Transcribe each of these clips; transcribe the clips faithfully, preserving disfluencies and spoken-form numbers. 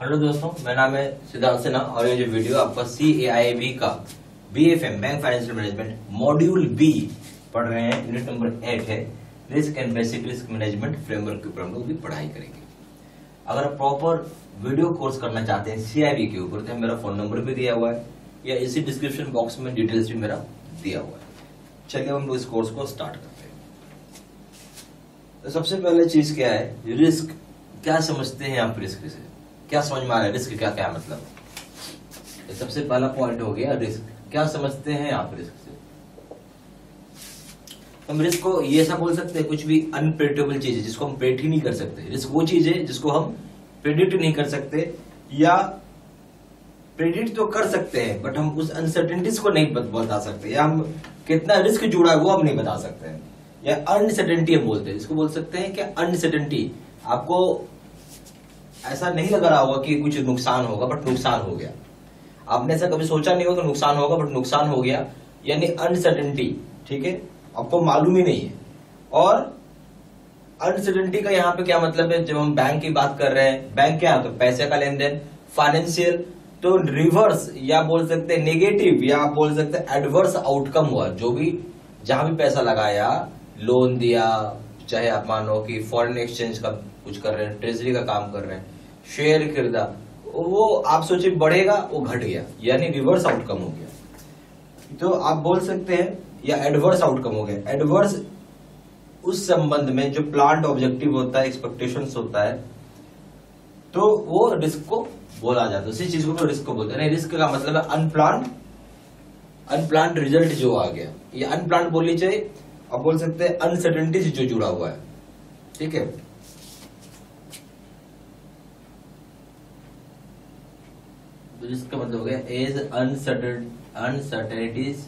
Hello दोस्तों, मेरा नाम है सिद्धांत सिन्हा और ये जो वीडियो आपका सीएआईआईबी का BFM bank financial management module B पढ़ रहे हैं। यूनिट नंबर एट है risk and basic risk management framework के ऊपर हम लोग भी पढ़ाई करेंगे। अगर आप प्रॉपर वीडियो कोर्स करना चाहते हैं सीआईआईबी के ऊपर तो मेरा फोन नंबर भी दिया हुआ है या इसी डिस्क्रिप्शन बॉक्स में डिटेल्स भी मेरा दिया हुआ है। चलिए हम लोग इस कोर्स को स्टार्ट करते हैं। तो सबसे पहले चीज क्या है, रिस्क क्या समझते हैं आप? रिस्क से क्या समझ में आ रहा है? रिस्क क्या क्या मतलब? ये सबसे पहला पॉइंट हो गया, रिस्क क्या समझते हैं आप रिस्क से? हम रिस्क को ये ऐसा बोल सकते हैं कुछ भी अनप्रेडिक्टेबल चीज है जिसको हम प्रेडिक्ट ही नहीं कर सकते। रिस्क वो चीज है जिसको हम प्रेडिक्ट नहीं कर सकते या प्रेडिक्ट तो कर सकते हैं बट हम उस अनसर्टेनिटीज को नहीं बता सकते या हम कितना रिस्क जुड़ा है वो हम नहीं बता सकते हैं। या अनसर्टेनिटी हम बोलते हैं, इसको बोल सकते हैं कि अनसर्टेनिटी। आपको ऐसा नहीं लग रहा होगा कि कुछ नुकसान होगा बट नुकसान हो गया, आपने ऐसा कभी सोचा नहीं होगा कि नुकसान होगा बट नुकसान हो गया, यानी अनसर्टेनिटी। ठीक है, आपको मालूम ही नहीं है। और अनसर्टेनिटी का यहाँ पे क्या मतलब है? जब हम बैंक की बात कर रहे हैं, बैंक क्या है तो पैसे का लेन देन, फाइनेंशियल तो रिवर्स या बोल सकते हैं नेगेटिव या आप बोल सकते हैं एडवर्स आउटकम हुआ। जो भी जहां भी पैसा लगाया, लोन दिया, चाहे आप मानो कि फॉरेन एक्सचेंज का कुछ कर रहे हैं, ट्रेजरी का काम कर रहे हैं, शेयर खरीदा, वो आप सोचे बढ़ेगा वो घट गया, यानी रिवर्स आउटकम हो गया। तो आप बोल सकते हैं या एडवर्स आउटकम हो गया। एडवर्स उस संबंध में जो प्लान्ड ऑब्जेक्टिव होता है, एक्सपेक्टेशंस होता है, तो वो रिस्क को बोला जाता है। उसी चीज को तो रिस्क को बोलते हैं। रिस्क का मतलब है अनप्लान्ड अनप्लान्ड रिजल्ट जो आ गया, या अनप्लान्ड बोल लीजिए, आप बोल सकते हैं अनसर्टेनिटी से जो जुड़ा हुआ है। ठीक है, रिस्क का मतलब हो गया as uncertainties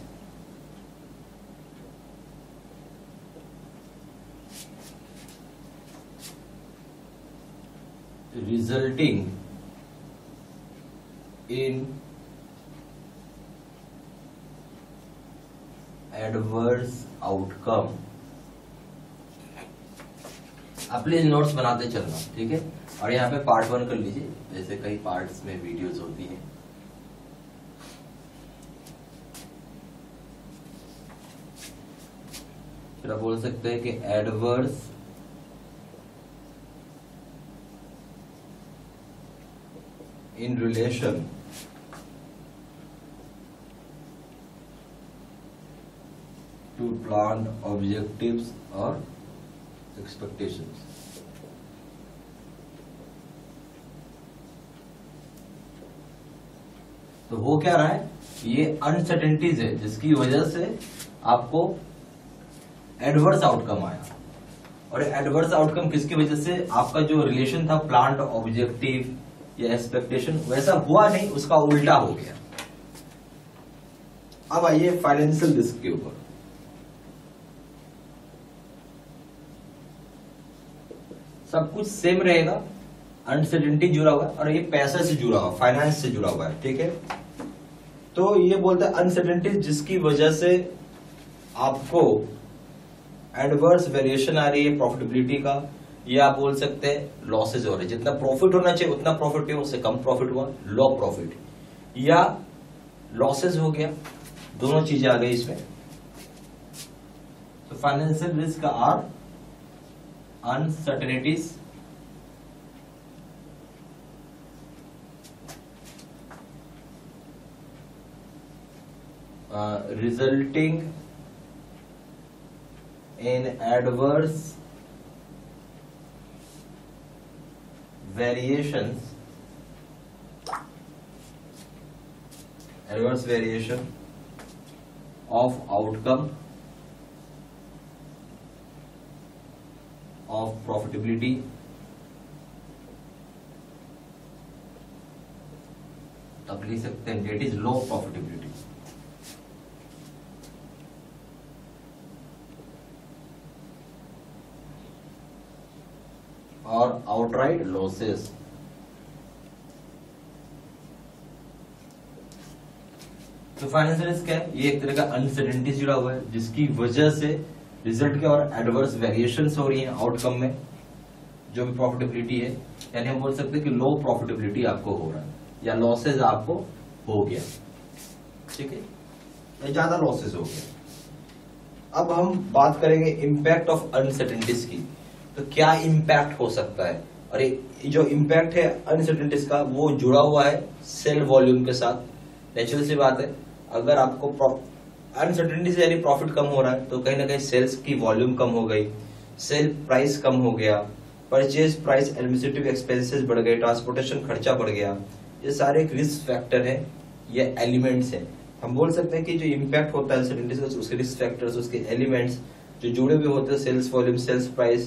resulting in adverse outcome. आप प्लीज नोट्स बनाते चलना, ठीक है। और यहाँ पे पार्ट वन कर लीजिए, जैसे कई पार्ट्स में वीडियोस होती हैं। फिर आप बोल सकते हैं कि adverse in relation to plan objectives और एक्सपेक्टेशंस। तो वो क्या रहा है, ये अनसर्टेनिटीज है जिसकी वजह से आपको एडवर्स आउटकम आया। और एडवर्स आउटकम किसकी वजह से? आपका जो रिलेशन था प्लान्ड ऑब्जेक्टिव या एक्सपेक्टेशन वैसा हुआ नहीं, उसका उल्टा हो गया। अब आइए फाइनेंशियल रिस्क के ऊपर। सब कुछ सेम रहेगा, अनसर्टेनिटी जुड़ा हुआ है और ये पैसे से जुड़ा हुआ, फाइनेंस से जुड़ा हुआ है। ठीक है, तो ये बोलता है अनसर्टेनिटी जिसकी वजह से आपको एडवर्स वेरिएशन आ रही है प्रॉफिटेबिलिटी का, या आप बोल सकते हैं लॉसेज हो रहे हैं। जितना प्रॉफिट होना चाहिए उतना प्रॉफिट हुआ, उससे कम प्रॉफिट हुआ, लो प्रॉफिट या लॉसेज हो गया, दोनों चीजें आ गई इसमें। तो financial risk are uncertainties resulting in adverse variations adverse variation of outcome of profitability तब लिख सकते हैं that is low profitability। और outright losses तो फाइनेंशियल रिस्क क्या है? ये एक तरह का अनसर्टेनिटी जुड़ा हुआ है जिसकी वजह से रिजल्ट के और एडवर्स वेरिएशंस हो रही हैं आउटकम में, जो भी प्रॉफिटेबिलिटी है, यानी हम बोल सकते हैं कि लो प्रॉफिटेबिलिटी आपको हो रहा है या लॉसेज आपको हो गया, ठीक है, या ज्यादा लॉसेज हो गया। अब हम बात करेंगे इम्पैक्ट ऑफ अनसर्टेनिटीज की। तो क्या इम्पैक्ट हो सकता है, और जो इम्पैक्ट है अनसर्टेनिटीज का वो जुड़ा हुआ है सेल वॉल्यूम के साथ। नेचुरल सी बात है, अगर आपको अनसर्टेनिटी से यानी प्रॉफिट कम हो रहा है तो कहीं ना कहीं सेल्स की वॉल्यूम कम हो गई, सेल प्राइस कम हो गया, परचेज प्राइस, एडमिनिस्ट्रेटिव एक्सपेंसेस बढ़ गए, ट्रांसपोर्टेशन खर्चा बढ़ गया। ये सारे एक रिस्क फैक्टर है, ये एलिमेंट्स हैं। हम बोल सकते हैं कि जो इम्पैक्ट होता है अनसर्टेनिटी से, उसके रिस्क फैक्टर्स, उसके एलिमेंट्स जो जुड़े हुए होते हैं sales volume, sales price,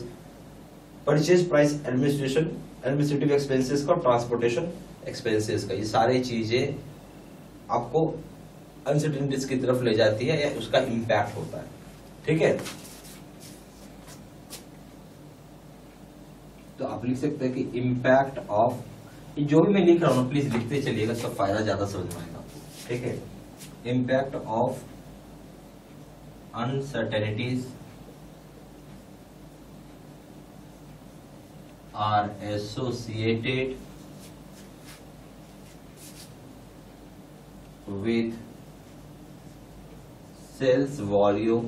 purchase price, administration, administrative expenses का, ट्रांसपोर्टेशन एक्सपेंसेस का, ये सारी चीजें आपको अनसर्टेनिटीज की तरफ ले जाती है या उसका इम्पैक्ट होता है, ठीक है। तो आप लिख सकते हैं कि इम्पैक्ट ऑफ, जो भी मैं लिख रहा हूं प्लीज लिखते चलिएगा, इसका फायदा ज्यादा समझ में आएगा, ठीक है। Impact of uncertainties are associated with sales volume,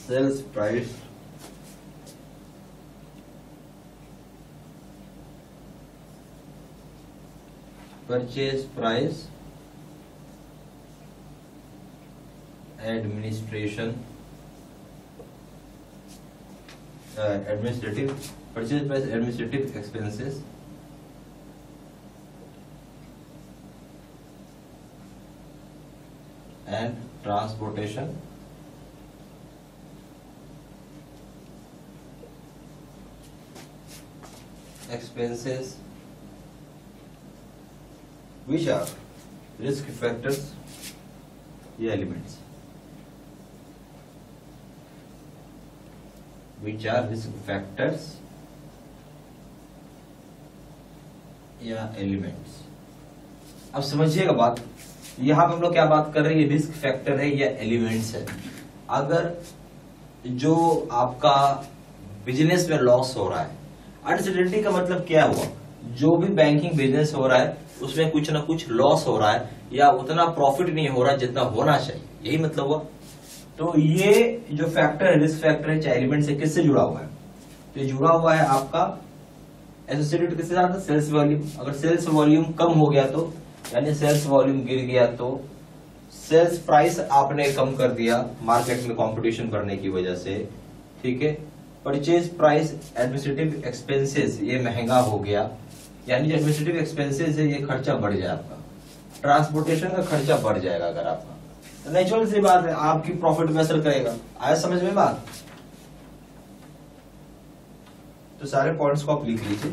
sales price, purchase price, administration, uh, administrative, purchase price, administrative expenses, and transportation expenses, which are risk factors, ये elements, which are risk factors, या elements। अब समझिएगा बात, यहाँ पे हम लोग क्या बात कर रहे हैं, ये रिस्क फैक्टर है या एलिमेंट्स है। अगर जो आपका बिजनेस में लॉस हो रहा है, अनसर्टेनिटी का मतलब क्या हुआ, जो भी बैंकिंग बिजनेस हो रहा है उसमें कुछ ना कुछ लॉस हो रहा है या उतना प्रॉफिट नहीं हो रहा जितना होना चाहिए, यही मतलब हुआ। तो ये जो फैक्टर है, रिस्क फैक्टर है चाहे एलिमेंट है, किससे जुड़ा हुआ है, तो जुड़ा हुआ है आपका एसोसिएटेड किसके साथ, सेल्स वॉल्यूम। अगर सेल्स वॉल्यूम कम हो गया तो यानी सेल्स वॉल्यूम गिर गया, तो सेल्स प्राइस आपने कम कर दिया मार्केट में कंपटीशन बढ़ने की वजह से, ठीक है। परचेज प्राइस, एडमिनिस्ट्रेटिव एक्सपेंसेस, ये महंगा हो गया, यानी जो एडमिनिस्ट्रेटिव एक्सपेंसेस है ये खर्चा बढ़ जाए आपका, ट्रांसपोर्टेशन का खर्चा बढ़ जाएगा अगर आपका, तो नेचुरल सी बात है आपकी प्रॉफिट में असर करेगा। आया समझ में बात, तो सारे पॉइंट्स को आप लिख लीजिए।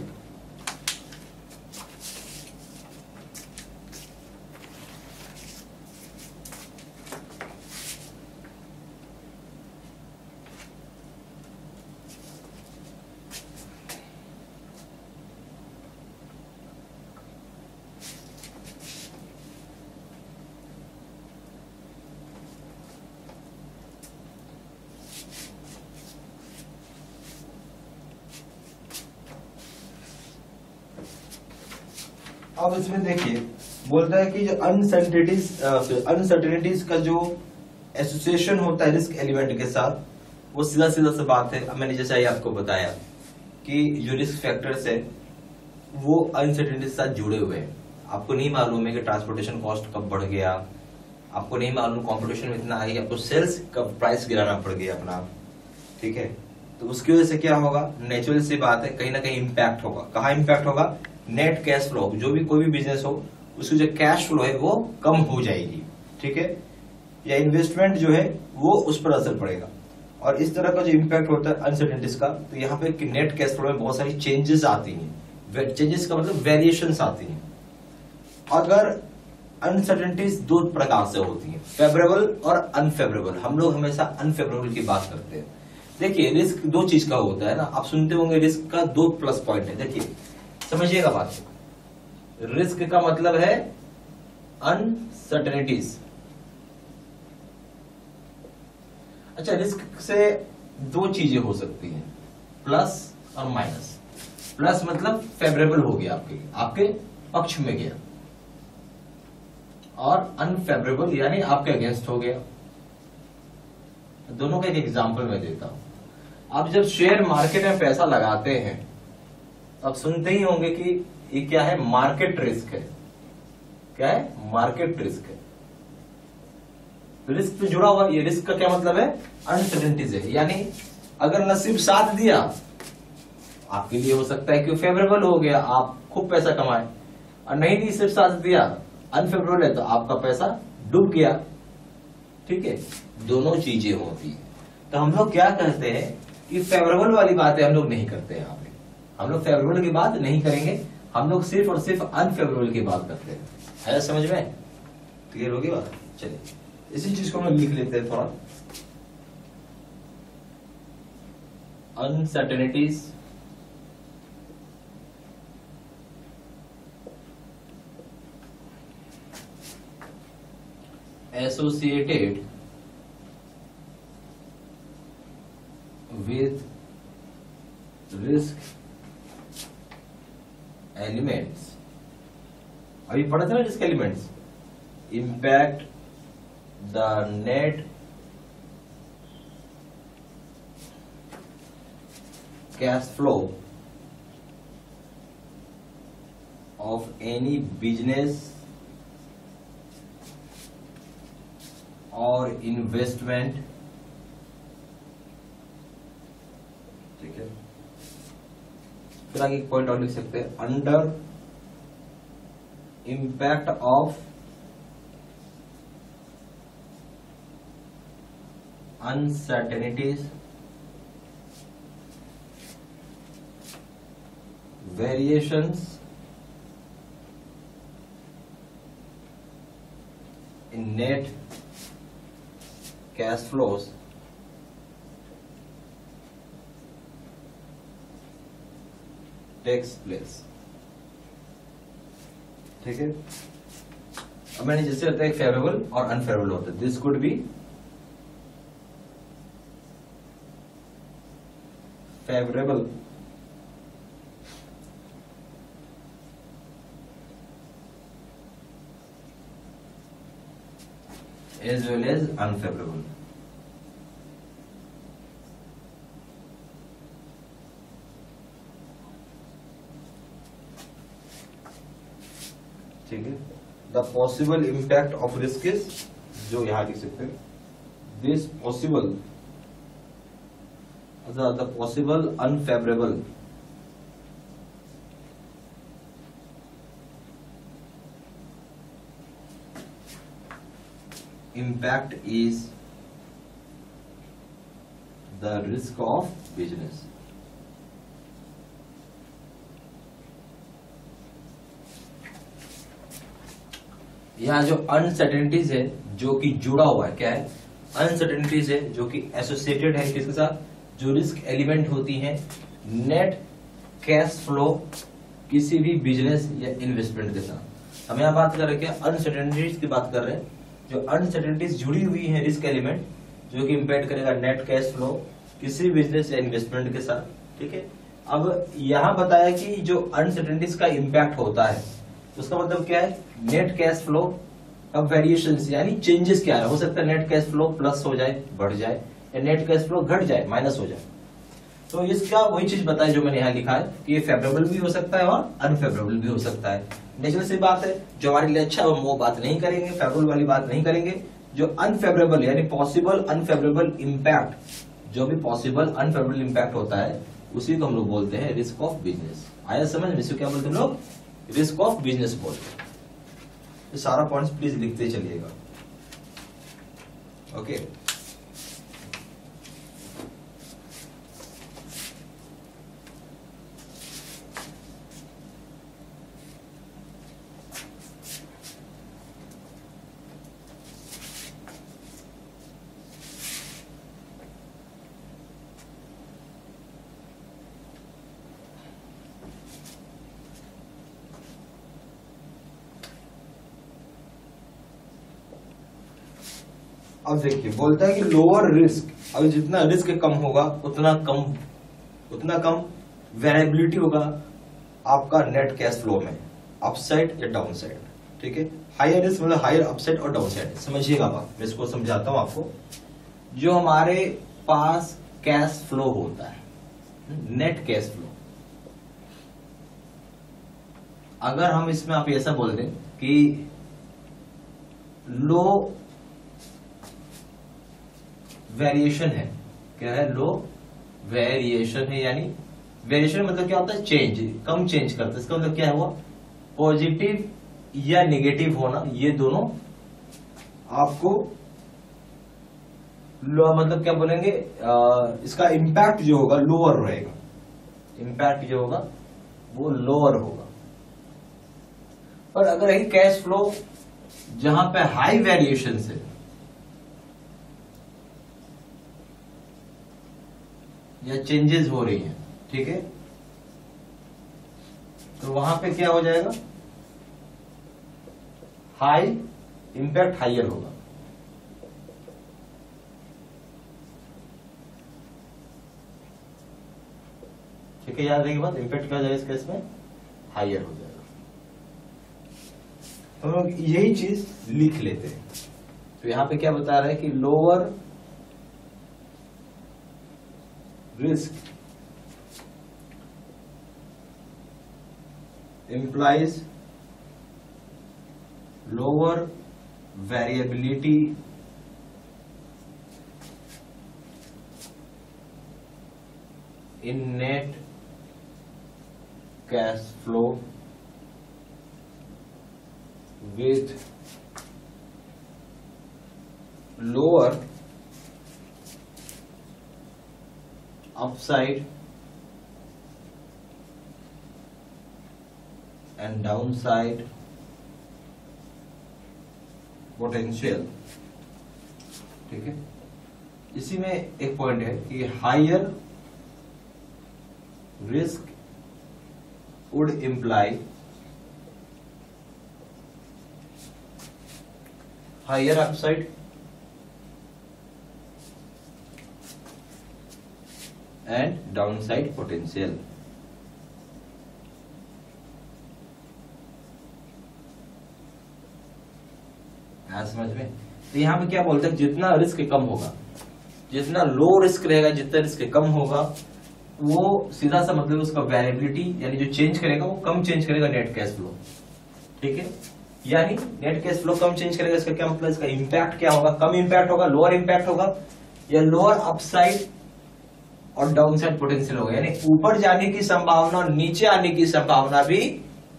अब इसमें देखिए, बोलता है कि जो अनसर्टेनिटीज अनसर्टेनिटीज का जो एसोसिएशन होता है रिस्क एलिमेंट के साथ, वो सीधा सीधा सा बात है। मैंने जैसा ही आपको बताया कि जो रिस्क फैक्टर्स है वो अनसर्टेनिटीज के साथ जुड़े हुए हैं। आपको नहीं मालूम है कि ट्रांसपोर्टेशन कॉस्ट कब बढ़ गया, आपको नहीं मालूम कॉम्पिटिशन में इतना आई, आपको सेल्स का प्राइस गिराना पड़ गया अपना, ठीक है। तो उसकी वजह से क्या होगा, नेचुरल सी बात है कहीं ना कहीं इम्पैक्ट होगा। कहाँ इम्पैक्ट होगा, नेट कैश फ्लो, जो भी कोई भी बिजनेस हो उसकी जो कैश फ्लो है वो कम हो जाएगी, ठीक है, या इन्वेस्टमेंट जो है वो उस पर असर पड़ेगा। और इस तरह का जो इम्पैक्ट होता है अनसर्टेनिटीज का, तो यहाँ पे नेट कैश फ्लो में बहुत सारी चेंजेस आती हैं, चेंजेस का मतलब वेरिएशंस आती हैं। अगर अनसर्टेनिटीज दो प्रकार से होती है, फेवरेबल और अनफेवरेबल। हम लोग हमेशा अनफेवरेबल की बात करते हैं। देखिए रिस्क दो चीज का होता है ना, आप सुनते होंगे रिस्क का दो प्लस पॉइंट है। देखिए समझिएगा बात, रिस्क का मतलब है अनसर्टेनिटीज। अच्छा, रिस्क से दो चीजें हो सकती हैं, प्लस और माइनस। प्लस मतलब फेवरेबल हो गया, आपके आपके पक्ष में गया, और अनफेवरेबल यानी आपके अगेंस्ट हो गया। दोनों का एक एग्जाम्पल मैं देता हूं। आप जब शेयर मार्केट में पैसा लगाते हैं, आप सुनते ही होंगे कि ये क्या है, मार्केट रिस्क है। क्या है? मार्केट रिस्क है। रिस्क से जुड़ा हुआ, ये रिस्क का क्या मतलब है? अनसर्टेनिटीज है। यानी अगर नसीब साथ दिया, आपके लिए हो सकता है कि फेवरेबल हो गया, आप खूब पैसा कमाए, और नहीं नसीब साथ दिया, अनफेवरेबल है, तो आपका पैसा डूब गया। ठीक है, दोनों चीजें होती है। तो हम लोग क्या कहते हैं कि फेवरेबल वाली बातें हम लोग नहीं करते हैं। यहाँ पे हम लोग फेवरेबल की बात नहीं करेंगे, हम लोग सिर्फ और सिर्फ अनफेवरेबल की बात करते हैं। है समझ में? क्लियर होगी बात? चलिए, इसी चीज को हम लोग लिख लेते हैं थोड़ा। Uncertainties associated with risk elements। अभी पढ़ा था ना risk elements, impact the net cash flow of any business और इन्वेस्टमेंट। ठीक है, फिर आगे एक पॉइंट और लिख सकते हैं, under impact of uncertainties, variations in net cash flows takes place. ठीक है, अब मैंने जैसे होता है फेवरेबल और अनफेवरेबल होता है, this could be favourable as well as unfavorable। ठीक है, the possible impact of risk is, जो यहां लिख सकते हैं, this possible, the the possible unfavorable impact is the risk of business। यहाँ जो अनसर्टेनिटीज है जो कि जुड़ा हुआ है, क्या है? अनसर्टेनिटीज है जो कि एसोसिएटेड है किसके साथ? जो रिस्क एलिमेंट होती है नेट कैश फ्लो किसी भी बिजनेस या इन्वेस्टमेंट के साथ। हम यहाँ बात कर रहे हैं, क्या अनसर्टेनिटीज की बात कर रहे हैं? जो अनसर्टेनिटीज जुड़ी हुई है रिस्क एलिमेंट जो कि इम्पैक्ट करेगा नेट कैश फ्लो किसी बिजनेस या इन्वेस्टमेंट के साथ। ठीक है, अब यहां बताया कि जो अनसर्टेनिटीज का इम्पैक्ट होता है, उसका मतलब क्या है? नेट कैश फ्लो अब वेरिएशंस यानी चेंजेस क्या है? हो सकता है नेट कैश फ्लो प्लस हो जाए, बढ़ जाए, या नेट कैश फ्लो घट जाए, माइनस हो जाए। तो इसका वही चीज बताया जो मैंने यहाँ लिखा है कि ये फेवरेबल भी हो सकता है और अनफेवरेबल भी हो सकता है। नेचुरल सी बात है, जो हमारे लिए अच्छा है वो बात नहीं करेंगे, फेवरेबल वाली बात नहीं करेंगे। जो अनफेवरेबल यानी पॉसिबल अनफेवरेबल इम्पैक्ट, जो भी पॉसिबल अनफेवरेबल इम्पैक्ट होता है उसी को हम लोग बोलते हैं रिस्क ऑफ बिजनेस। आया समझ में? इसको क्या बोलते हैं लोग? रिस्क ऑफ बिजनेस बोलते हैं। ये सारा पॉइंट्स प्लीज लिखते चलिएगा। ओके, अब देखिए, बोलता है कि लोअर रिस्क अभी जितना रिस्क कम होगा उतना कम उतना कम वेरिएबिलिटी होगा आपका नेट कैश फ्लो में, अपसाइड या डाउनसाइड। ठीक है, हायर रिस्क मतलब हायर अपसाइड और डाउनसाइड। समझिएगा आप, मैं इसको समझाता हूं आपको। जो हमारे पास कैश फ्लो होता है, नेट कैश फ्लो, अगर हम इसमें आप ऐसा बोल दें कि लो वेरिएशन है, क्या है, लो वेरिएशन है, यानी वेरिएशन मतलब क्या होता है, चेंज, कम चेंज करता है। इसका मतलब क्या हुआ, पॉजिटिव या नेगेटिव होना, ये दोनों आपको लो मतलब क्या बोलेंगे, आ, इसका इम्पैक्ट जो होगा लोअर रहेगा, इम्पैक्ट जो होगा वो लोअर होगा। और अगर यही कैश फ्लो जहां पे हाई वेरिएशन है, या चेंजेस हो रही हैं, ठीक है, तो वहां पे क्या हो जाएगा, हाई इंपैक्ट हायर होगा। ठीक है, याद रखिए बात, इंपैक्ट क्या हो जाएगा इस केस में, हायर हो जाएगा। हम लोग यही चीज लिख लेते हैं। तो यहां पे क्या बता रहा है कि lower risk implies lower variability in net cash flow with lower upside and downside potential। ठीक है, इसी में एक पॉइंट है कि higher risk would imply, higher upside and downside potential. समझ में? तो यहां पे क्या बोलते हैं, जितना रिस्क कम होगा, जितना लो रिस्क रहेगा, जितना रिस्क कम होगा, वो सीधा सा मतलब उसका वेरिएबिलिटी यानी जो चेंज करेगा वो कम चेंज करेगा नेट कैश फ्लो। ठीक है, यानी नेट कैश फ्लो कम चेंज करेगा, इसका क्या मतलब, इसका इंपैक्ट क्या होगा, कम इंपैक्ट होगा, लोअर इंपैक्ट होगा, या लोअर अपसाइड और डाउनसाइड पोटेंशियल होगा, यानी ऊपर जाने की संभावना और नीचे आने की संभावना भी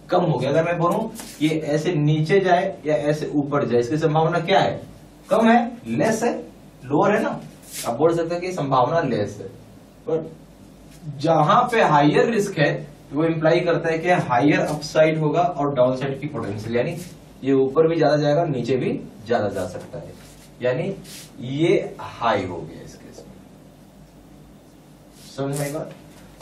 कम होगी। अगर मैं बोलूं ये ऐसे नीचे जाए या ऐसे ऊपर जाए, इसकी संभावना क्या है, कम है, लेस है, लोअर है ना, आप बोल सकते हैं कि संभावना लेस है। पर जहां पे हायर रिस्क है वो इंप्लाई करता है कि हायर अपसाइड होगा और डाउनसाइड की पोटेंशियल, यानी ये ऊपर भी ज्यादा जाएगा, नीचे भी ज्यादा जा सकता है, यानी ये हाई हो गया इस केस में। समझ में बात?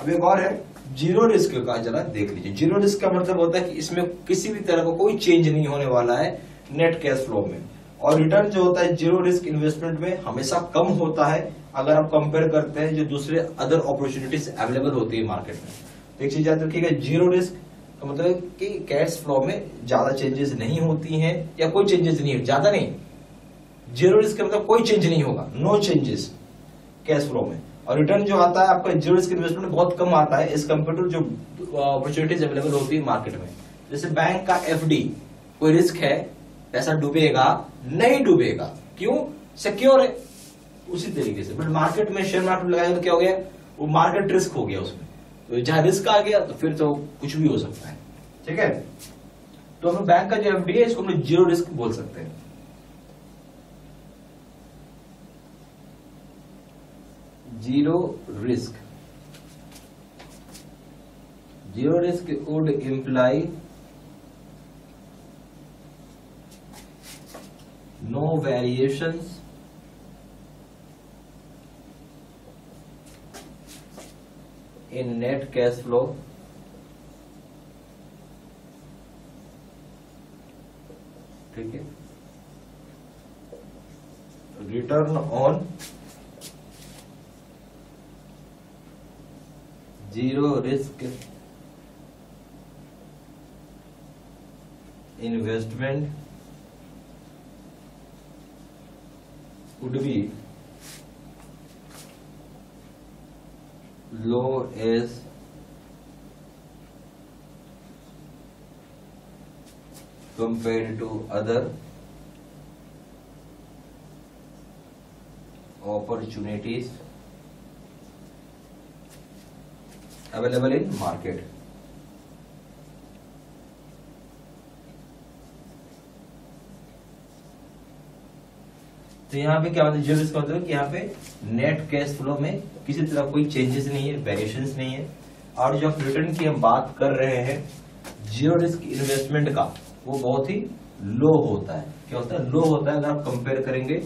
अब एक और है जीरो रिस्क का, जरा देख लीजिए। जीरो रिस्क का मतलब होता है कि इसमें किसी भी तरह का को कोई चेंज नहीं होने वाला है नेट कैश फ्लो में, और रिटर्न जो होता है जीरो रिस्क इन्वेस्टमेंट में हमेशा कम होता है अगर आप कंपेयर करते हैं जो दूसरे अदर अपॉर्चुनिटीज अवेलेबल होती है मार्केट में। एक चीज याद रखिएगा, जीरो रिस्क तो मतलब कि कैश फ्लो में ज्यादा चेंजेस नहीं होती हैं, या कोई चेंजेस नहीं, ज्यादा नहीं, जीरो रिस्क मतलब कोई चेंज नहीं होगा, नो चेंजेस कैश फ्लो में। और रिटर्न जो आता है आपका जीरो रिस्क इन्वेस्टमेंट बहुत कम आता है एज कम्पेयर टू जो अपॉर्चुनिटीज अवेलेबल होती है मार्केट में। जैसे बैंक का एफडी, कोई रिस्क है, पैसा डूबेगा नहीं, डूबेगा क्यों, सिक्योर है। उसी तरीके से बट मार्केट में शेयर मार्केट लगाया तो क्या हो गया, वो मार्केट रिस्क हो गया, उसमें तो जहां रिस्क आ गया तो फिर तो कुछ भी हो सकता है। ठीक है, तो हम बैंक का जो एफडी है इसको हम जीरो रिस्क बोल सकते हैं। Zero risk, zero risk would imply no variations in net cash flow ठीक है, return on zero risk investment would be low as compared to other opportunities available in market. तो यहाँ पे क्या मतलब जीरो रिस्क मतलब कि यहाँ पे नेट कैश फ्लो में किसी तरह कोई चेंजेस नहीं है, वेरिएशंस नहीं है। और जो रिटर्न की हम बात कर रहे हैं जीरो रिस्क इन्वेस्टमेंट का, वो बहुत ही लो होता है। क्या होता है? लो होता है अगर आप कंपेयर करेंगे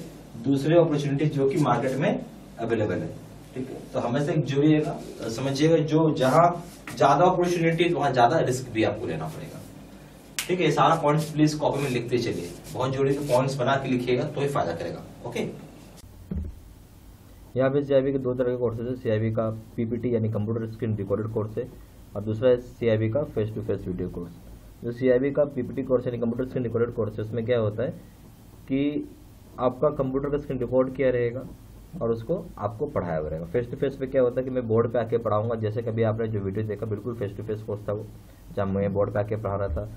दूसरे अपॉर्चुनिटीज जो कि मार्केट में अवेलेबल है। ठीक है, तो हमेशा जुड़िएगा, समझिएगा जो जहाँ ज्यादा अपॉर्चुनिटीज वहां ज्यादा रिस्क भी आपको लेना पड़ेगा। ठीक है, सारा पॉइंट्स प्लीज कॉपी में लिखते चलिए, बहुत जरूरी है, पॉइंट्स बना के लिखिएगा तो ही फायदा करेगा। ओके, यहाँ पे सीआईआईबी के दो तरह के कोर्सेज है, सीआईआईबी का पीपीटी यानी कंप्यूटर स्क्रीन रिकॉर्डेड कोर्स है और दूसरा है सीआईआईबी का face to face video course. जो सीआईआईबी का पीपीटी कोर्स यानी कंप्यूटर स्क्रीन रिकॉर्डेड कोर्स है, उसमें क्या होता है कि आपका कंप्यूटर का स्क्रीन रिकॉर्ड किया रहेगा और उसको आपको पढ़ाया रहेगा। फेस टू फेस पे क्या होता है कि मैं बोर्ड पे आके पढ़ाऊंगा, जैसे कभी आपने जो वीडियो देखा बिल्कुल फेस टू फेस कोर्स था वो, जहाँ मैं बोर्ड पे आके पढ़ा रहा था।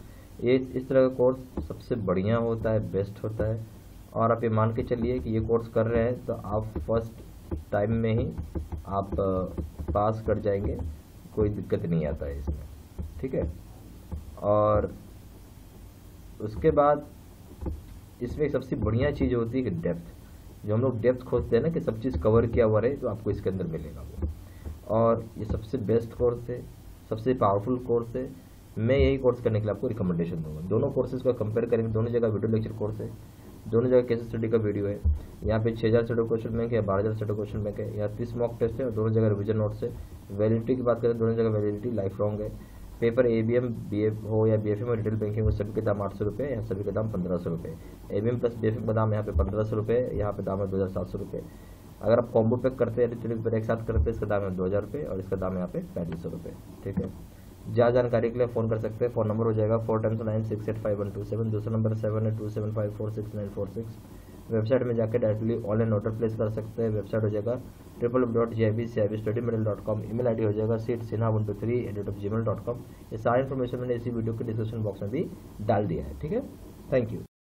ये इस तरह का कोर्स सबसे बढ़िया होता है, बेस्ट होता है। और आप ये मान के चलिए कि ये कोर्स कर रहे हैं तो आप फर्स्ट टाइम में ही आप पास कर जाएंगे, कोई दिक्कत नहीं आता है इसमें। ठीक है, और उसके बाद इसमें सबसे बढ़िया चीज़ होती है कि डेप्थ, जो हम लोग डेप्थ खोजते हैं ना कि सब चीज़ कवर किया हुआ रहे, तो आपको इसके अंदर मिलेगा वो। और ये सबसे बेस्ट कोर्स है, सबसे पावरफुल कोर्स है। मैं यही कोर्स करने के लिए आपको रिकमेंडेशन दूंगा। दोनों कोर्सेज को कंपेयर करेंगे, दोनों जगह वीडियो लेक्चर कोर्स है, दोनों जगह केस स्टडी का वीडियो है। यहाँ पे छः हज़ार सेटो क्वेश्चन बैंक है, बारह हज़ार सेटो क्वेश्चन बैंक है, यहाँ तीस मॉक टेस्ट है और दोनों जगह रिविजन नोट्स है। वैलिडिटी की बात करें, दोनों जगह वैलिडिटी लाइफ लॉन्ग है। Paper A B M B F हो या बी एफ एम और रिटेल बैंकिंग हो, सभी के दाम आठ सौ रुपये, यहाँ सभी के दाम पंद्रह सौ रुपये। A B M plus B F M का दाम यहाँ पे पंद्रह सौ रुपये, यहाँ पे दाम है दो हज़ार सात सौ रुपये। अगर आप कॉम्बो पैक करते हैं रिटेल पर एक साथ करते हैं, इसका दाम है दो हज़ार रुपये और इसका दाम यहाँ पे पैंतीस सौ रुपये। ठीक है, ज्यादा जानकारी के लिए फोन कर सकते हैं। फोन नंबर हो जाएगा four times nine six eight five one two seven, दूसरा नंबर seven eight two seven five four six nine four six. Website में जाकर डायरेक्टली ऑनलाइन ऑर्डर प्लेस कर सकते हैं। वेबसाइट हो जाएगा triple dot JAIIB study material dot com. Email ID हो जाएगा Sid Sinha one two three at gmail dot com. ये सारी इन्फॉर्मेशन मैंने इसी वीडियो के डिस्क्रिप्शन बॉक्स में भी डाल दिया है। ठीक है, थैंक यू।